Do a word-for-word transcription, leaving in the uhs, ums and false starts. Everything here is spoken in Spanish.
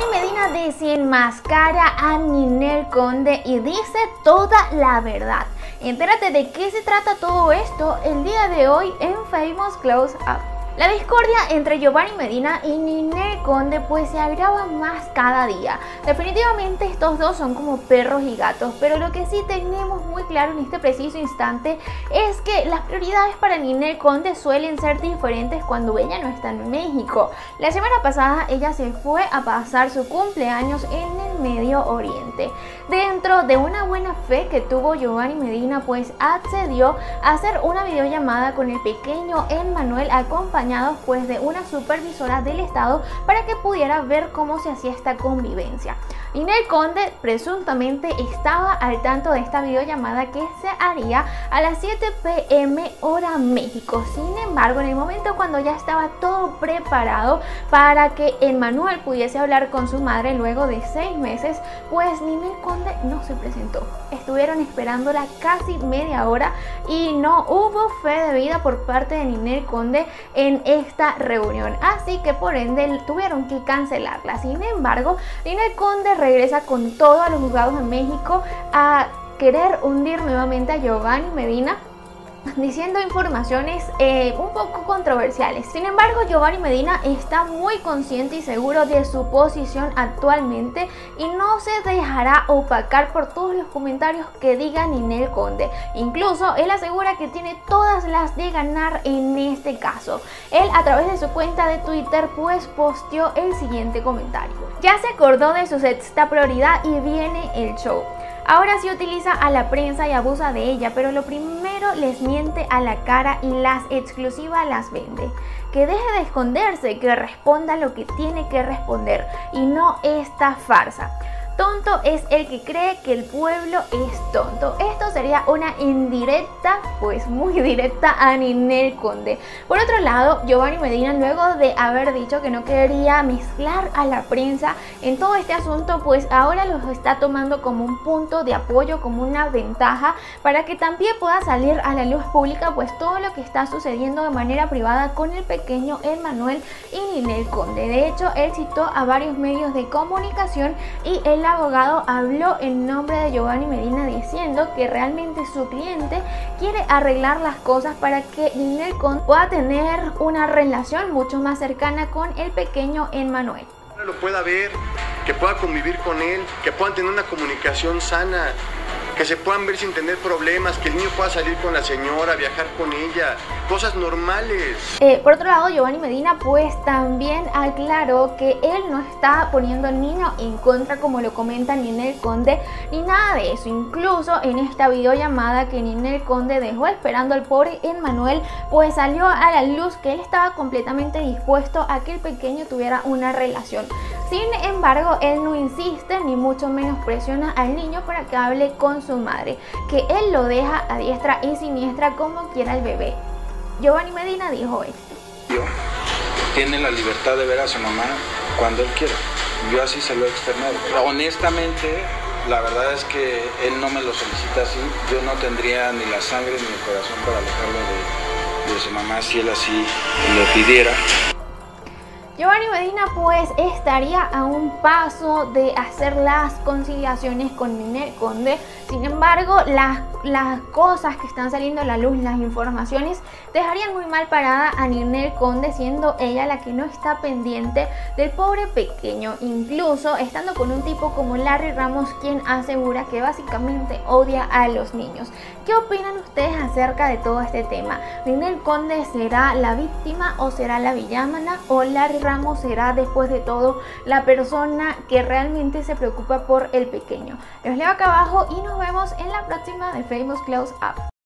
Giovanni Medina desenmascara a Ninel Conde y dice toda la verdad. Entérate de qué se trata todo esto el día de hoy en Famous Close Up. La discordia entre Giovanni Medina y Ninel Conde pues se agrava más cada día. Definitivamente estos dos son como perros y gatos, pero lo que sí tenemos muy claro en este preciso instante es que las prioridades para Ninel Conde suelen ser diferentes cuando ella no está en México. La semana pasada ella se fue a pasar su cumpleaños en el Medio Oriente. Dentro de una buena fe que tuvo Giovanni Medina pues accedió a hacer una videollamada con el pequeño Emmanuel acompañado pues de una supervisora del estado para que pudiera ver cómo se hacía esta convivencia. Ninel Conde presuntamente estaba al tanto de esta videollamada que se haría a las siete p m hora México. Sin embargo, en el momento cuando ya estaba todo preparado para que Emmanuel pudiese hablar con su madre luego de seis meses, pues Ninel Conde no se presentó. Estuvieron esperándola casi media hora y no hubo fe de vida por parte de Ninel Conde en esta reunión, así que por ende tuvieron que cancelarla. Sin embargo, Ninel Conde regresa con todo a los juzgados de México a querer hundir nuevamente a Giovanni Medina, diciendo informaciones eh, un poco controversiales. Sin embargo, Giovanni Medina está muy consciente y seguro de su posición actualmente y no se dejará opacar por todos los comentarios que diga Ninel Conde. Incluso él asegura que tiene todas las de ganar en este caso. Él, a través de su cuenta de Twitter, pues posteó el siguiente comentario: ya se acordó de su sexta prioridad y viene el show. Ahora sí utiliza a la prensa y abusa de ella, pero lo primero les miente a la cara y las exclusivas las vende. Que deje de esconderse, que responda lo que tiene que responder y no esta farsa. Tonto es el que cree que el pueblo es tonto. Esto sería una indirecta, pues muy directa, a Ninel Conde. Por otro lado, Giovanni Medina, luego de haber dicho que no quería mezclar a la prensa en todo este asunto, pues ahora los está tomando como un punto de apoyo, como una ventaja, para que también pueda salir a la luz pública pues todo lo que está sucediendo de manera privada con el pequeño Emmanuel y Ninel Conde. De hecho, él citó a varios medios de comunicación y él El abogado habló en nombre de Giovanni Medina diciendo que realmente su cliente quiere arreglar las cosas para que Ninel Conde pueda tener una relación mucho más cercana con el pequeño Emmanuel. Lo pueda ver, que pueda convivir con él, que puedan tener una comunicación sana, que se puedan ver sin tener problemas, que el niño pueda salir con la señora, viajar con ella, cosas normales. Eh, por otro lado, Giovanni Medina pues también aclaró que él no está poniendo al niño en contra como lo comenta Ninel Conde, ni nada de eso. Incluso en esta videollamada que Ninel Conde dejó esperando al pobre Emmanuel, pues salió a la luz que él estaba completamente dispuesto a que el pequeño tuviera una relación. Sin embargo, él no insiste ni mucho menos presiona al niño para que hable con su madre, que él lo deja a diestra y siniestra como quiera el bebé. Giovanni Medina dijo esto: tiene la libertad de ver a su mamá cuando él quiera. Yo así se lo he externado. Honestamente, la verdad es que él no me lo solicita así. Yo no tendría ni la sangre ni el corazón para alejarlo de, de su mamá si él así lo pidiera. Giovanni Medina pues estaría a un paso de hacer las conciliaciones con Ninel Conde. Sin embargo, las, las cosas que están saliendo a la luz, las informaciones, dejarían muy mal parada a Ninel Conde, siendo ella la que no está pendiente del pobre pequeño. Incluso estando con un tipo como Larry Ramos, quien asegura que básicamente odia a los niños. ¿Qué opinan ustedes acerca de todo este tema? ¿Ninel Conde será la víctima o será la villana? ¿O Larry Ramos? Ramos será después de todo la persona que realmente se preocupa por el pequeño? Los leo acá abajo y nos vemos en la próxima de Famous Close Up.